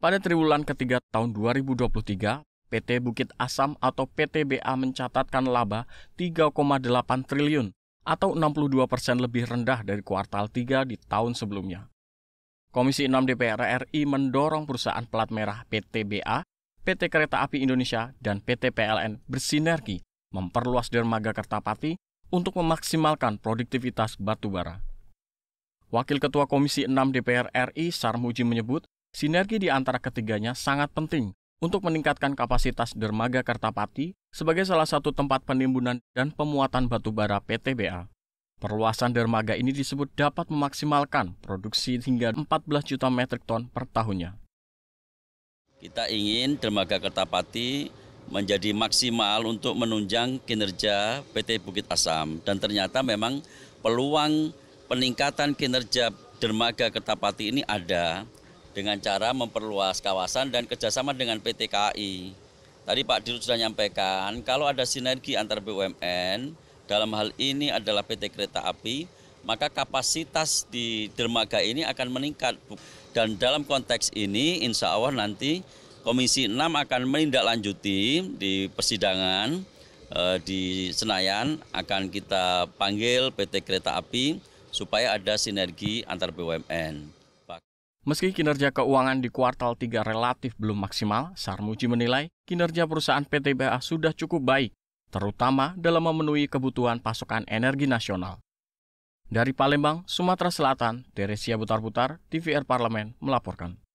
Pada triwulan ketiga tahun 2023, PT Bukit Asam atau PTBA mencatatkan laba 3,8 triliun atau 62% lebih rendah dari kuartal 3 di tahun sebelumnya. Komisi 6 DPR RI mendorong perusahaan pelat merah PTBA, PT Kereta Api Indonesia, dan PT PLN bersinergi memperluas dermaga Kertapati untuk memaksimalkan produktivitas batubara. Wakil Ketua Komisi 6 DPR RI Sarmuji menyebut, sinergi di antara ketiganya sangat penting untuk meningkatkan kapasitas dermaga Kertapati sebagai salah satu tempat penimbunan dan pemuatan batubara PTBA. Perluasan dermaga ini disebut dapat memaksimalkan produksi hingga 14 juta metrik ton per tahunnya. Kita ingin dermaga Kertapati menjadi maksimal untuk menunjang kinerja PT Bukit Asam, dan ternyata memang peluang peningkatan kinerja dermaga Kertapati ini ada dengan cara memperluas kawasan dan kerjasama dengan PT KAI. Tadi Pak Dirut sudah menyampaikan kalau ada sinergi antar BUMN, dalam hal ini adalah PT Kereta Api, maka kapasitas di dermaga ini akan meningkat. Dan dalam konteks ini insya Allah nanti Komisi 6 akan menindaklanjuti di persidangan di Senayan, akan kita panggil PT Kereta Api supaya ada sinergi antar BUMN. Meski kinerja keuangan di kuartal 3 relatif belum maksimal, Sarmuji menilai kinerja perusahaan PTBA sudah cukup baik, terutama dalam memenuhi kebutuhan pasokan energi nasional. Dari Palembang, Sumatera Selatan, Teresia Butar-butar, TVR Parlemen melaporkan.